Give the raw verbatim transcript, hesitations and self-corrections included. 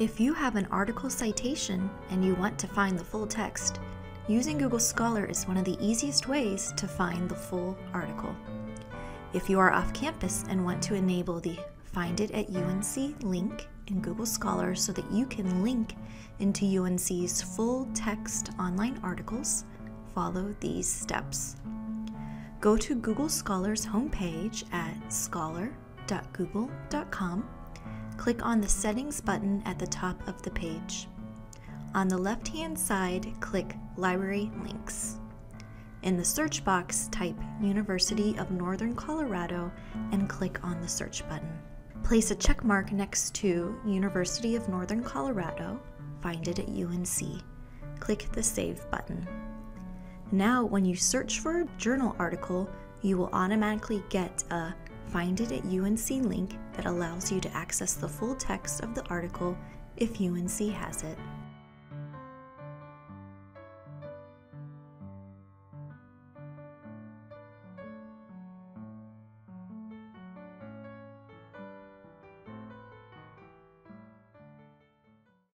If you have an article citation and you want to find the full text, using Google Scholar is one of the easiest ways to find the full article. If you are off campus and want to enable the Find It at U N C link in Google Scholar so that you can link into U N C's full text online articles, follow these steps. Go to Google Scholar's homepage at scholar dot google dot com. Click on the Settings button at the top of the page. On the left-hand side, click Library Links. In the search box, type University of Northern Colorado and click on the search button. Place a check mark next to University of Northern Colorado, Find It at U N C. Click the Save button. Now, when you search for a journal article, you will automatically get a Find It at U N C link that allows you to access the full text of the article if U N C has it.